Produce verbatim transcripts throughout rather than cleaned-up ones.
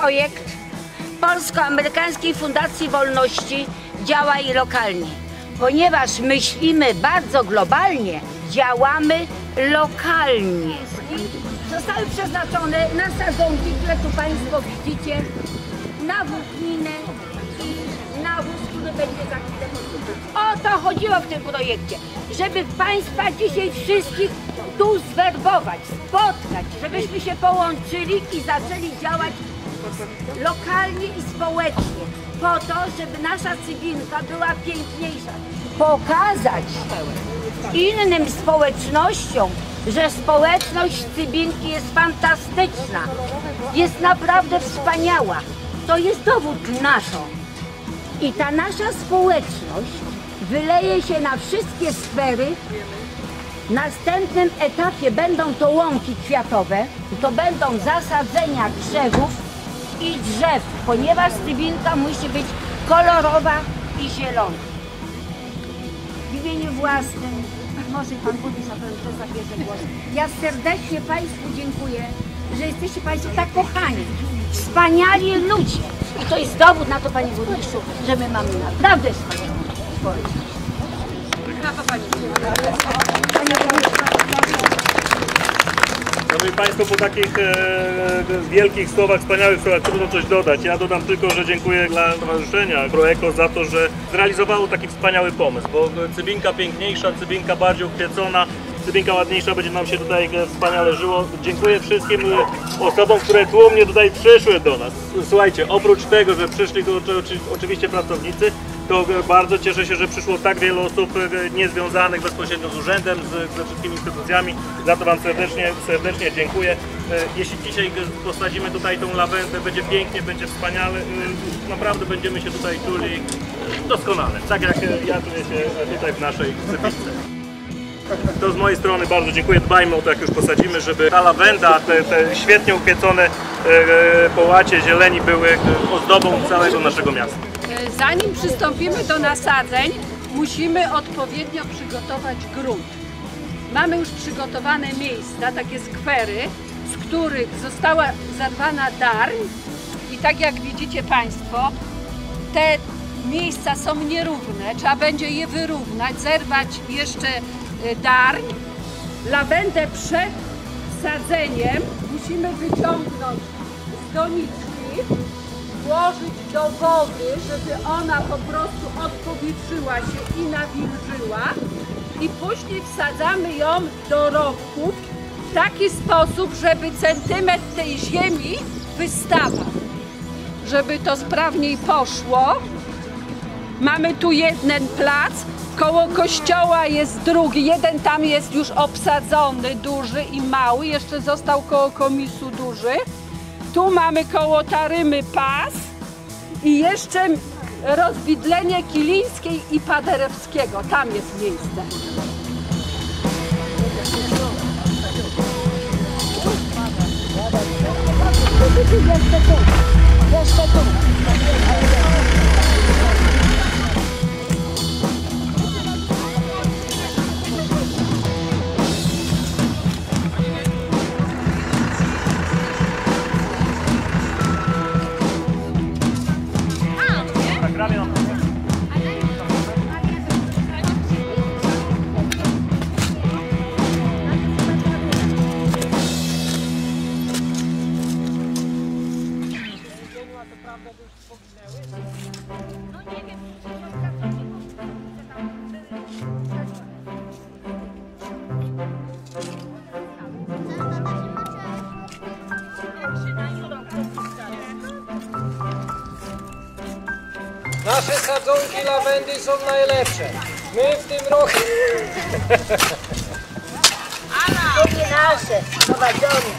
Projekt Polsko-amerykańskiej Fundacji Wolności Działa i Lokalnie. Ponieważ myślimy bardzo globalnie, działamy lokalnie. I zostały przeznaczone na sadzonki, które tu Państwo widzicie, na włókninę i na wóz, który będzie za chwilę posłuchany. O to chodziło w tym projekcie, żeby Państwa dzisiaj wszystkich tu zwerbować, spotkać, żebyśmy się połączyli i zaczęli działać lokalnie i społecznie, po to, żeby nasza cywilka była piękniejsza. Pokazać innym społecznościom, że społeczność cywilki jest fantastyczna, jest naprawdę wspaniała. To jest dowód naszą. I ta nasza społeczność wyleje się na wszystkie sfery. W następnym etapie będą to łąki kwiatowe, to będą zasadzenia krzewów i drzew, ponieważ cywilka musi być kolorowa i zielona. W imieniu własnym, może Pan Burmistrz na pewno zabierze głos. Ja serdecznie Państwu dziękuję, że jesteście Państwo tak kochani, wspaniali ludzie. I to jest dowód na to, Panie Burmistrzu, że my mamy naprawdę wspaniałą społeczność. Brawo, Pani Państwo, po takich e, wielkich słowach, wspaniałych słowach, trudno coś dodać. Ja dodam tylko, że dziękuję dla Stowarzyszenia ProECO za to, że zrealizowało taki wspaniały pomysł, bo cybinka piękniejsza, cybinka bardziej ukwiecona, cybinka ładniejsza, będzie nam się tutaj wspaniale żyło. Dziękuję wszystkim osobom, które tłumnie tutaj przyszły do nas. Słuchajcie, oprócz tego, że przyszli tu oczywiście pracownicy, to bardzo cieszę się, że przyszło tak wiele osób niezwiązanych bezpośrednio z urzędem, z, ze wszystkimi instytucjami. Za to Wam serdecznie, serdecznie dziękuję. Jeśli dzisiaj posadzimy tutaj tą lawendę, będzie pięknie, będzie wspaniale. Naprawdę będziemy się tutaj czuli doskonale, tak jak ja czuję się tutaj w naszej sypice. To z mojej strony bardzo dziękuję, dbajmy o to, jak już posadzimy, żeby ta lawenda, te, te świetnie ukwiecone połacie zieleni były ozdobą całego naszego miasta. Zanim przystąpimy do nasadzeń, musimy odpowiednio przygotować grunt. Mamy już przygotowane miejsca, takie skwery, z których została zarwana darń i tak jak widzicie Państwo, te miejsca są nierówne, trzeba będzie je wyrównać, zerwać jeszcze darń. Lawendę przed sadzeniem musimy wyciągnąć z doniczki, włożyć do wody, żeby ona po prostu odpowietrzyła się i nawilżyła. I później wsadzamy ją do rowków w taki sposób, żeby centymetr tej ziemi wystawał. Żeby to sprawniej poszło. Mamy tu jeden plac. Koło kościoła jest drugi, jeden tam jest już obsadzony, duży i mały, jeszcze został koło komisu duży. Tu mamy koło Tarymy P A S i jeszcze rozwidlenie Kilińskiej i Paderewskiego, tam jest miejsce. Nasze sadzonki lawendy są najlepsze. My w tym roku... nasze, prowadzone.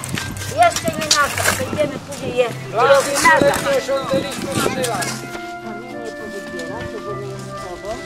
Jeszcze nie nasze, a będziemy później je robić nasze. Kamienie powybiera, to było sobą.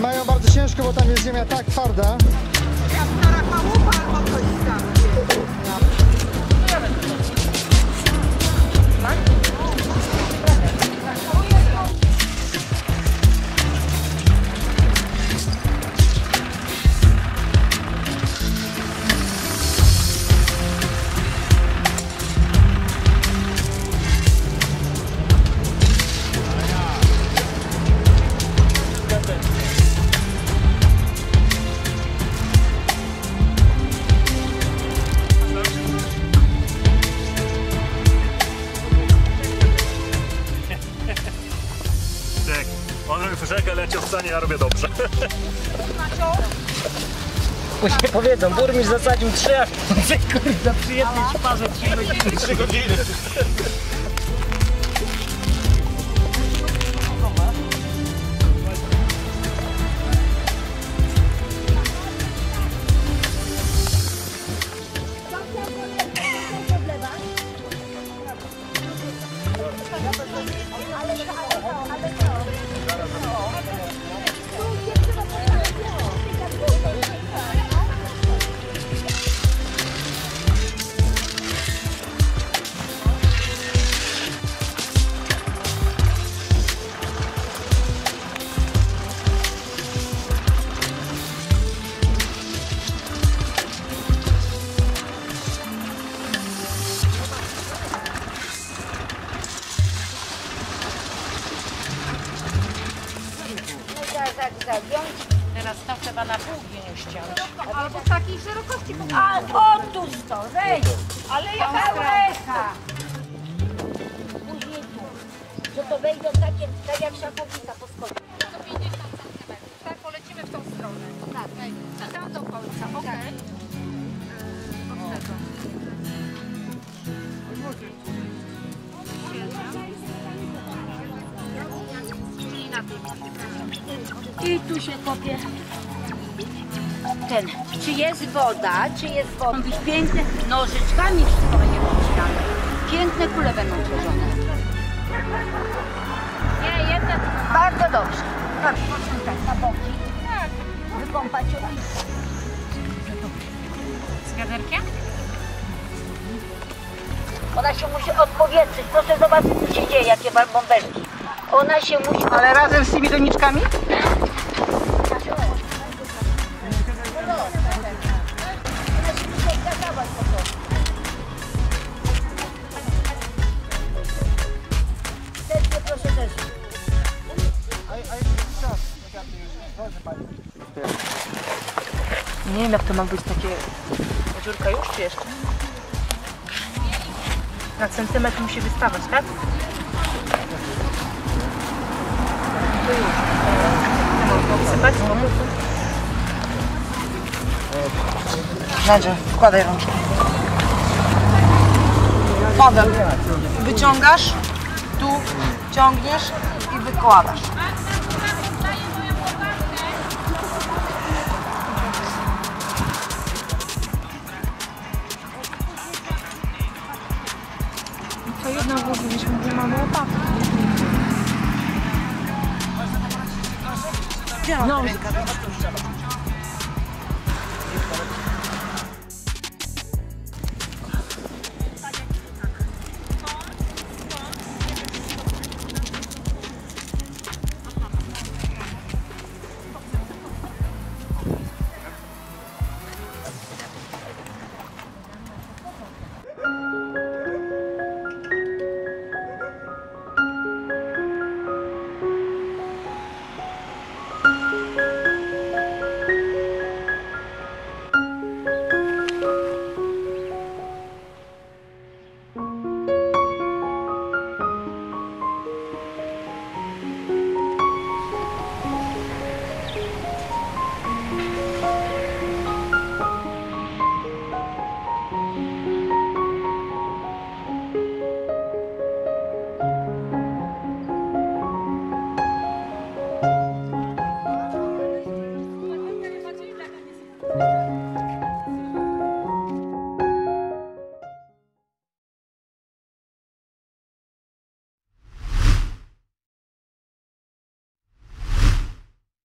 Mają bardzo ciężko, bo tam jest ziemia tak twarda. Jak stara pałupa albo coś tam. Ja robię dobrze. Później powiedzą, burmistrz zasadził trzy, a kurde, przy jednej szparze trzy godziny. Teraz to trzeba na pół nie ściąć. Albo w takiej szerokości. A tu to, wejdź! Ale jaka łecha! Później tu. Że to wejdą takie, tak jak szafownica po skoku. sto pięćdziesiąt centymetrów, tak? Polecimy w tą stronę. Tak, tak. Tam do końca, okej. Okay. Od tego. I tu się kopie ten, czy jest woda, czy jest woda. Piękne nożyczkami wszystko będzie podcinane. Piękne kule będą tworzone. Nie, jedna bardzo dobrze. Tak, tak, na boki. Tak. Wykąpać ją. Z wiaderkiem? Ona się musi odpowietrzyć. Proszę zobaczyć, co się dzieje, jakie bąbelki. Ona się musi... Ale razem z tymi doniczkami? Nie wiem, jak to ma być takie... Dziurka już, czy jeszcze? Na centymetr musi wystawać, tak? Sypać? Nadzia, wkładaj rączki. Potem wyciągasz, tu ciągniesz i wykładasz. To jedna w ogóle, nie mamy łopatki. No,